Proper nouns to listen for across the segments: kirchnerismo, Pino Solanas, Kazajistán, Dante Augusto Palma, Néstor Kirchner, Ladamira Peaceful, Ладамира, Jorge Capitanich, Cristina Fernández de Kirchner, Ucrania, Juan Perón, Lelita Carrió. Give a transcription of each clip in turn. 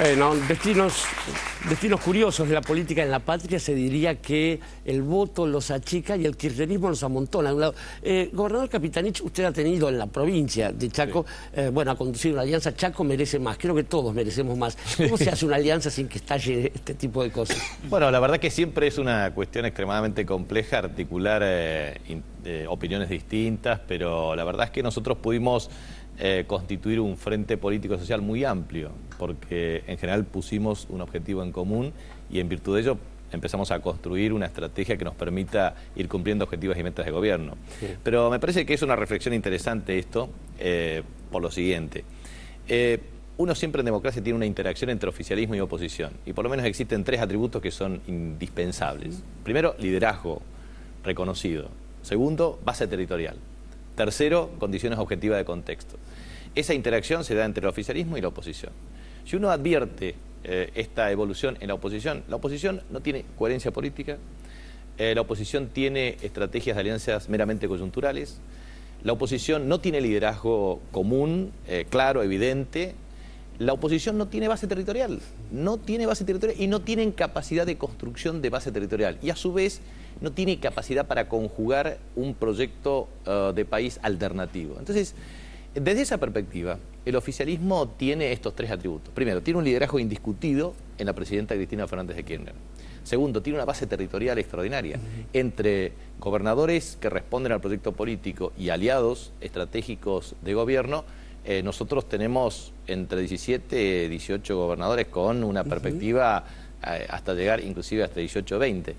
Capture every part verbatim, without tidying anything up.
Eh, no, destinos, destinos curiosos de la política en la patria. Se diría que el voto los achica y el kirchnerismo los amontona. De un lado. Eh, gobernador Capitanich, usted ha tenido en la provincia de Chaco, sí. eh, bueno, ha conducido una alianza. Chaco merece más, creo que todos merecemos más. ¿Cómo se hace una alianza sin que estalle este tipo de cosas? Bueno, la verdad que siempre es una cuestión extremadamente compleja articular eh, in, eh, opiniones distintas, pero la verdad es que nosotros pudimos Eh, constituir un frente político-social muy amplio, porque en general pusimos un objetivo en común y en virtud de ello empezamos a construir una estrategia que nos permita ir cumpliendo objetivos y metas de gobierno. Sí. Pero me parece que es una reflexión interesante esto, eh, por lo siguiente. Eh, uno siempre en democracia tiene una interacción entre oficialismo y oposición, y por lo menos existen tres atributos que son indispensables. Sí. Primero, liderazgo reconocido. Segundo, base territorial. Tercero, condiciones objetivas de contexto. Esa interacción se da entre el oficialismo y la oposición. Si uno advierte eh, esta evolución en la oposición, la oposición no tiene coherencia política, eh, la oposición tiene estrategias de alianzas meramente coyunturales, la oposición no tiene liderazgo común, eh, claro, evidente, la oposición no tiene base territorial, no tiene base territorial y no tienen capacidad de construcción de base territorial. Y a su vez no tiene capacidad para conjugar un proyecto uh, de país alternativo. Entonces, desde esa perspectiva, el oficialismo tiene estos tres atributos. Primero, tiene un liderazgo indiscutido en la presidenta Cristina Fernández de Kirchner. Segundo, tiene una base territorial extraordinaria entre gobernadores que responden al proyecto político y aliados estratégicos de gobierno. Eh, nosotros tenemos entre diecisiete y dieciocho gobernadores con una perspectiva eh, hasta llegar inclusive hasta dieciocho a veinte.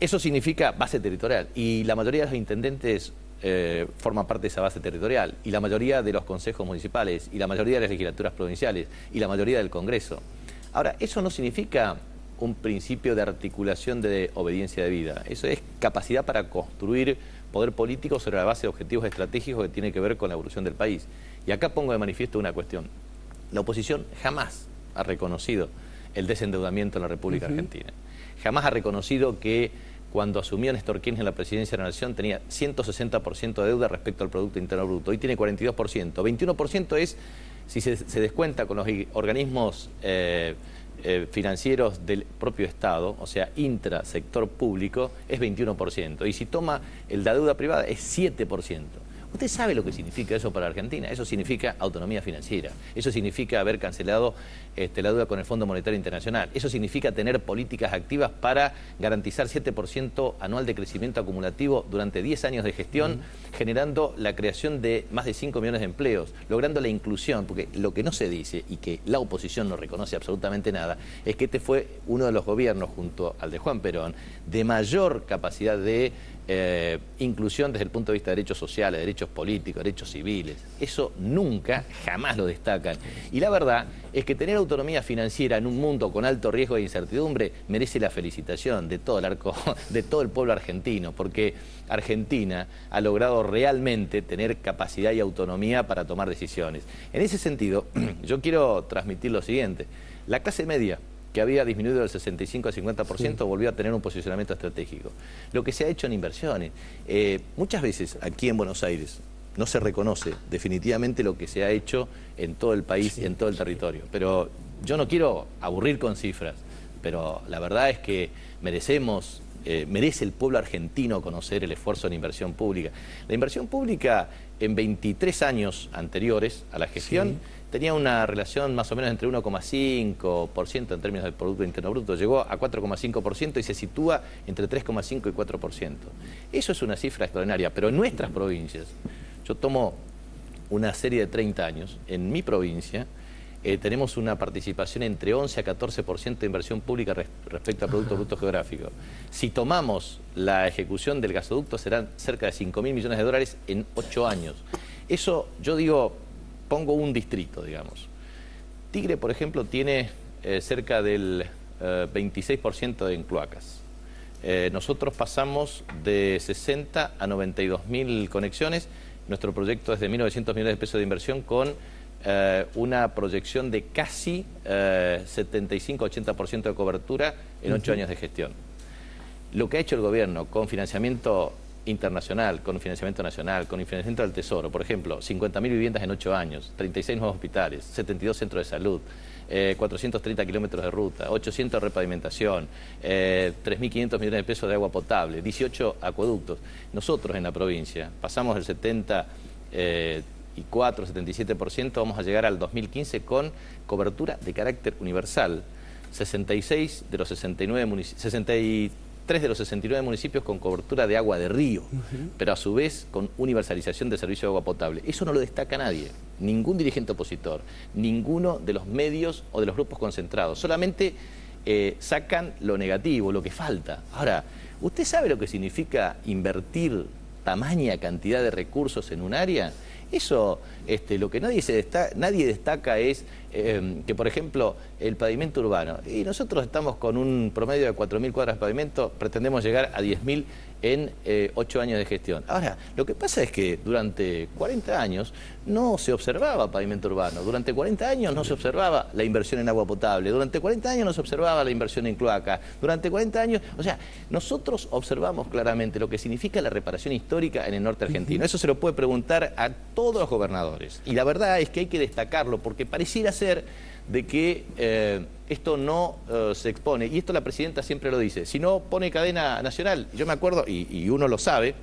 Eso significa base territorial y la mayoría de los intendentes eh, forman parte de esa base territorial y la mayoría de los consejos municipales y la mayoría de las legislaturas provinciales y la mayoría del Congreso. Ahora, eso no significa un principio de articulación de obediencia debida. Eso es capacidad para construir poder político sobre la base de objetivos estratégicos que tiene que ver con la evolución del país. Y acá pongo de manifiesto una cuestión. La oposición jamás ha reconocido el desendeudamiento en la República uh-huh. Argentina. Jamás ha reconocido que cuando asumió Néstor Kirchner la presidencia de la Nación tenía ciento sesenta por ciento de deuda respecto al Producto Interno Bruto. Hoy tiene cuarenta y dos por ciento. veintiuno por ciento es, si se, se descuenta con los organismos eh, Eh, financieros del propio Estado, o sea, intra sector público, es veintiuno por ciento. Y si toma el de la deuda privada es siete por ciento. ¿Usted sabe lo que significa eso para Argentina? Eso significa autonomía financiera. Eso significa haber cancelado este, la deuda con el Fondo Monetario Internacional. Eso significa tener políticas activas para garantizar siete por ciento anual de crecimiento acumulativo durante diez años de gestión, mm. generando la creación de más de cinco millones de empleos, logrando la inclusión, porque lo que no se dice y que la oposición no reconoce absolutamente nada, es que este fue uno de los gobiernos, junto al de Juan Perón, de mayor capacidad de Eh, inclusión desde el punto de vista de derechos sociales, derechos políticos, derechos civiles. Eso nunca, jamás lo destacan. Y la verdad es que tener autonomía financiera en un mundo con alto riesgo de incertidumbre merece la felicitación de todo el arco, de todo el pueblo argentino, porque Argentina ha logrado realmente tener capacidad y autonomía para tomar decisiones. En ese sentido, yo quiero transmitir lo siguiente. La clase media, que había disminuido del sesenta y cinco al cincuenta por ciento, sí. volvió a tener un posicionamiento estratégico. Lo que se ha hecho en inversiones. Eh, muchas veces aquí en Buenos Aires no se reconoce definitivamente lo que se ha hecho en todo el país sí. y en todo el territorio. Pero yo no quiero aburrir con cifras, pero la verdad es que merecemos, eh, merece el pueblo argentino conocer el esfuerzo en inversión pública. La inversión pública en veintitrés años anteriores a la gestión, sí. tenía una relación más o menos entre uno coma cinco por ciento en términos del Producto Interno Bruto, llegó a cuatro coma cinco por ciento y se sitúa entre tres coma cinco y cuatro por ciento. Eso es una cifra extraordinaria, pero en nuestras provincias, yo tomo una serie de treinta años, en mi provincia eh, tenemos una participación entre once a catorce por ciento de inversión pública res respecto al Producto Bruto Geográfico. Si tomamos la ejecución del gasoducto serán cerca de cinco mil millones de dólares en ocho años. Eso, yo digo, pongo un distrito, digamos. Tigre, por ejemplo, tiene eh, cerca del eh, veintiséis por ciento de cloacas. Eh, nosotros pasamos de sesenta a noventa y dos mil conexiones. Nuestro proyecto es de mil novecientos millones de pesos de inversión con eh, una proyección de casi eh, setenta y cinco a ochenta por ciento de cobertura en ocho años de gestión. Lo que ha hecho el gobierno con financiamiento internacional, con financiamiento nacional, con financiamiento del Tesoro, por ejemplo, cincuenta mil viviendas en ocho años, treinta y seis nuevos hospitales, setenta y dos centros de salud, eh, cuatrocientos treinta kilómetros de ruta, ochocientos de repavimentación, eh, tres mil quinientos millones de pesos de agua potable, dieciocho acueductos. Nosotros en la provincia pasamos del setenta y cuatro, setenta y siete por ciento, vamos a llegar al dos mil quince con cobertura de carácter universal, sesenta y seis de los sesenta y nueve municipios, sesenta y tres de los sesenta y nueve municipios con cobertura de agua de río, uh-huh. pero a su vez con universalización del servicio de agua potable. Eso no lo destaca nadie, ningún dirigente opositor, ninguno de los medios o de los grupos concentrados. Solamente eh, sacan lo negativo, lo que falta. Ahora, ¿usted sabe lo que significa invertir tamaña cantidad de recursos en un área? Eso, este, lo que nadie, se destaca, nadie destaca es eh, que, por ejemplo, el pavimento urbano. Y nosotros estamos con un promedio de cuatro mil cuadras de pavimento, pretendemos llegar a diez mil en eh, ocho años de gestión. Ahora, lo que pasa es que durante cuarenta años no se observaba pavimento urbano, durante cuarenta años no se observaba la inversión en agua potable, durante cuarenta años no se observaba la inversión en cloaca, durante cuarenta años... O sea, nosotros observamos claramente lo que significa la reparación histórica en el norte argentino. Eso se lo puede preguntar a todos los gobernadores. Y la verdad es que hay que destacarlo, porque pareciera ser de que eh, esto no eh, se expone, y esto la presidenta siempre lo dice, si no pone cadena nacional. Yo me acuerdo, y, y uno lo sabe,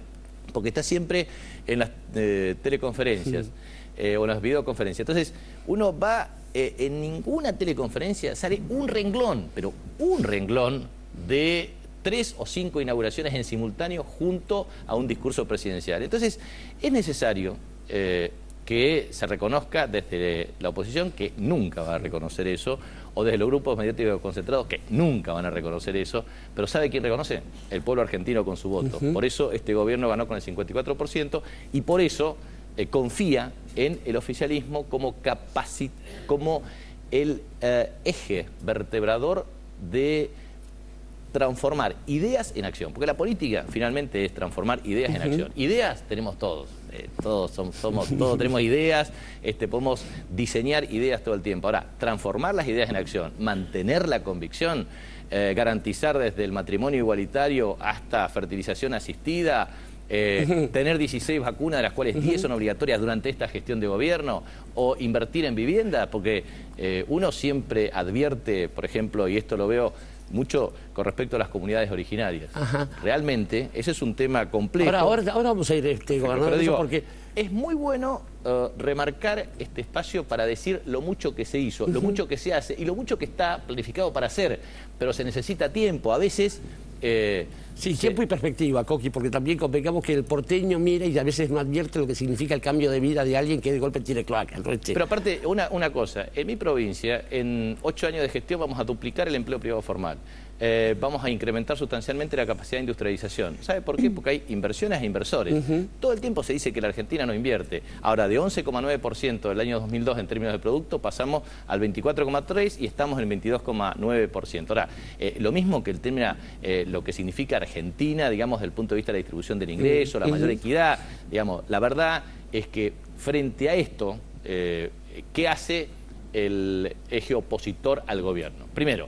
porque está siempre en las eh, teleconferencias, sí. eh, o en las videoconferencias. Entonces, uno va, eh, en ninguna teleconferencia sale un renglón, pero un renglón de tres o cinco inauguraciones en simultáneo junto a un discurso presidencial. Entonces, es necesario... Eh, que se reconozca desde la oposición, que nunca va a reconocer eso, o desde los grupos mediáticos concentrados, que nunca van a reconocer eso, pero ¿sabe quién reconoce? El pueblo argentino con su voto. Uh-huh. Por eso este gobierno ganó con el cincuenta y cuatro por ciento, y por eso eh, confía en el oficialismo como, capacit- como el eh, eje vertebrador de transformar ideas en acción, porque la política finalmente es transformar ideas en acción. Ideas tenemos todos, eh, todos somos, somos, todos tenemos ideas, este, podemos diseñar ideas todo el tiempo. Ahora, transformar las ideas en acción, mantener la convicción, eh, garantizar desde el matrimonio igualitario hasta fertilización asistida, Eh, tener dieciséis vacunas, de las cuales diez son obligatorias durante esta gestión de gobierno, o invertir en vivienda, porque eh, uno siempre advierte, por ejemplo, y esto lo veo mucho con respecto a las comunidades originarias. Ajá. Realmente, ese es un tema complejo. Ahora, ahora, ahora vamos a ir, este, gobernador, pero digo, porque es muy bueno uh, remarcar este espacio para decir lo mucho que se hizo, uh-huh. lo mucho que se hace y lo mucho que está planificado para hacer, pero se necesita tiempo, a veces... Eh, sí, tiempo eh, y perspectiva, Coqui, porque también convengamos que el porteño mira y a veces no advierte lo que significa el cambio de vida de alguien que de golpe tiene cloaca. Pero aparte, una, una cosa, en mi provincia, en ocho años de gestión vamos a duplicar el empleo privado formal. Eh, vamos a incrementar sustancialmente la capacidad de industrialización. ¿Sabe por qué? Porque hay inversiones e inversores. Uh-huh. Todo el tiempo se dice que la Argentina no invierte. Ahora, de once coma nueve por ciento del año dos mil dos en términos de producto, pasamos al veinticuatro coma tres por ciento y estamos en el veintidós coma nueve por ciento. Ahora, eh, lo mismo que el tema, eh, lo que significa Argentina, digamos, desde el punto de vista de la distribución del ingreso, uh-huh. la mayor equidad, digamos, la verdad es que frente a esto, eh, ¿qué hace el eje opositor al gobierno? Primero,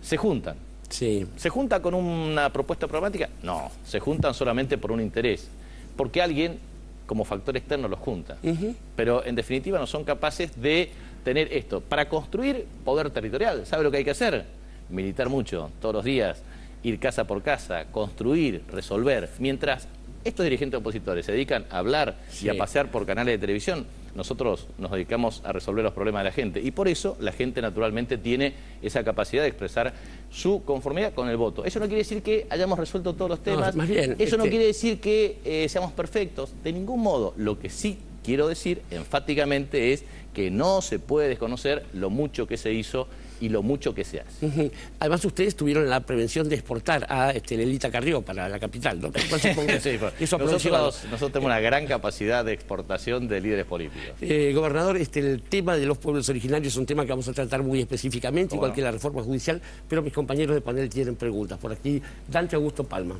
se juntan. Sí. ¿Se junta con una propuesta programática? No, se juntan solamente por un interés, porque alguien como factor externo los junta. Uh-huh. Pero en definitiva no son capaces de tener esto. Para construir poder territorial, ¿sabe lo que hay que hacer? Militar mucho, todos los días, ir casa por casa, construir, resolver. Mientras estos dirigentes opositores se dedican a hablar sí. y a pasear por canales de televisión, nosotros nos dedicamos a resolver los problemas de la gente, y por eso la gente naturalmente tiene esa capacidad de expresar su conformidad con el voto. Eso no quiere decir que hayamos resuelto todos los temas, no, más bien, eso este... no quiere decir que eh, seamos perfectos, de ningún modo. Lo que sí quiero decir enfáticamente es que no se puede desconocer lo mucho que se hizo y lo mucho que se hace. Uh-huh. Además, ustedes tuvieron la prevención de exportar a este, Lelita Carrió para la capital, ¿no? Sí, eso nosotros, a... nosotros tenemos una gran capacidad de exportación de líderes políticos. Eh, gobernador, este, el tema de los pueblos originarios es un tema que vamos a tratar muy específicamente, igual no? que la reforma judicial, pero mis compañeros de panel tienen preguntas. Por aquí, Dante Augusto Palma.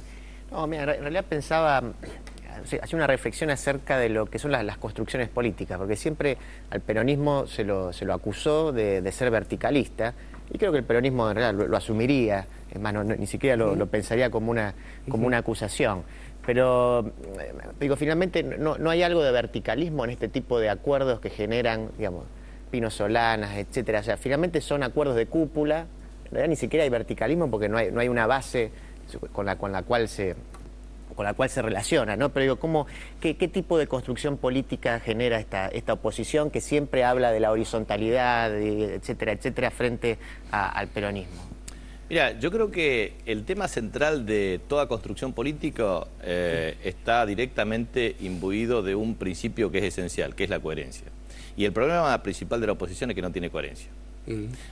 No, mira, en realidad pensaba... Hace una reflexión acerca de lo que son las, las construcciones políticas, porque siempre al peronismo se lo, se lo acusó de, de ser verticalista, y creo que el peronismo en realidad lo, lo asumiría, es más, no, no, ni siquiera lo, lo pensaría como una, como una acusación. Pero, digo, finalmente no, no hay algo de verticalismo en este tipo de acuerdos que generan, digamos, Pino Solanas, etcétera. O sea, finalmente son acuerdos de cúpula, en realidad ni siquiera hay verticalismo porque no hay, no hay una base con la, con la cual se... con la cual se relaciona, ¿no? Pero digo, ¿cómo, qué, qué tipo de construcción política genera esta, esta oposición que siempre habla de la horizontalidad, etcétera, etcétera, frente a, al peronismo? Mira, yo creo que el tema central de toda construcción política eh, sí. está directamente imbuido de un principio que es esencial, que es la coherencia. Y el problema principal de la oposición es que no tiene coherencia.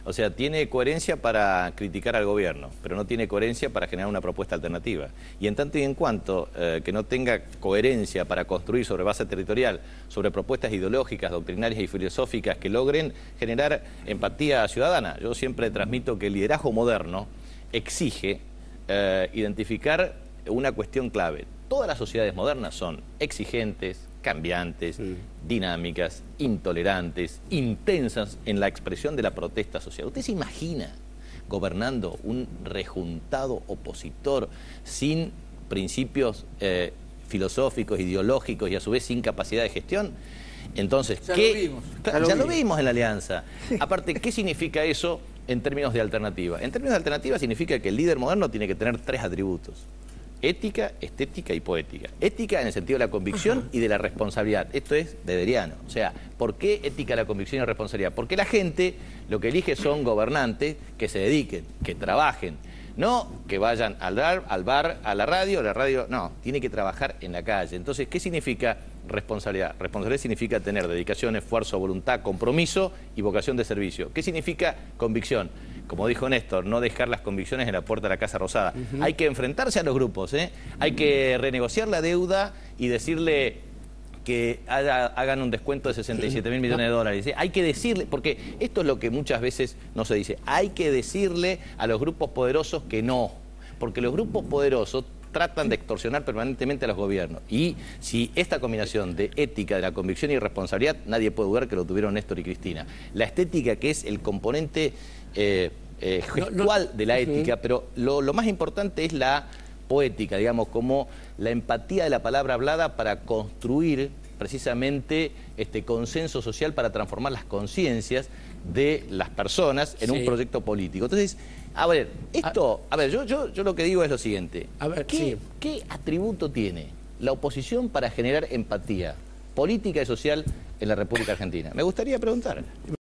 O sea, tiene coherencia para criticar al gobierno, pero no tiene coherencia para generar una propuesta alternativa. Y en tanto y en cuanto eh, que no tenga coherencia para construir sobre base territorial, sobre propuestas ideológicas, doctrinarias y filosóficas que logren generar empatía ciudadana. Yo siempre transmito que el liderazgo moderno exige eh, identificar una cuestión clave. Todas las sociedades modernas son exigentes, cambiantes, sí. dinámicas, intolerantes, intensas en la expresión de la protesta social. ¿Usted se imagina gobernando un rejuntado opositor sin principios eh, filosóficos, ideológicos y a su vez sin capacidad de gestión? Entonces, ya ¿qué? Lo vimos, ya, ya lo vimos. vimos en la alianza. Aparte, ¿qué significa eso en términos de alternativa? En términos de alternativa significa que el líder moderno tiene que tener tres atributos. Ética, estética y poética. Ética en el sentido de la convicción Ajá. y de la responsabilidad. Esto es bederiano. O sea, ¿por qué ética, la convicción y la responsabilidad? Porque la gente lo que elige son gobernantes que se dediquen, que trabajen. No que vayan al bar, al bar, a la radio, a la radio... No, tiene que trabajar en la calle. Entonces, ¿qué significa responsabilidad? Responsabilidad significa tener dedicación, esfuerzo, voluntad, compromiso y vocación de servicio. ¿Qué significa convicción? Como dijo Néstor, no dejar las convicciones en la puerta de la Casa Rosada. Uh-huh. Hay que enfrentarse a los grupos, ¿eh? Hay que renegociar la deuda y decirle que haya, hagan un descuento de sesenta y siete mil millones de dólares. ¿eh? Hay que decirle, porque esto es lo que muchas veces no se dice, hay que decirle a los grupos poderosos que no, porque los grupos poderosos tratan de extorsionar permanentemente a los gobiernos. Y si esta combinación de ética, de la convicción y responsabilidad, nadie puede dudar que lo tuvieron Néstor y Cristina. La estética, que es el componente eh, eh, gestual no, no. de la ética, uh-huh. pero lo, lo más importante es la poética, digamos, como la empatía de la palabra hablada para construir precisamente este consenso social, para transformar las conciencias de las personas en sí. un proyecto político. Entonces... A ver, esto, a ver, yo, yo, yo lo que digo es lo siguiente. A ver, ¿Qué, sí. ¿qué atributo tiene la oposición para generar empatía política y social en la República Argentina? Me gustaría preguntar.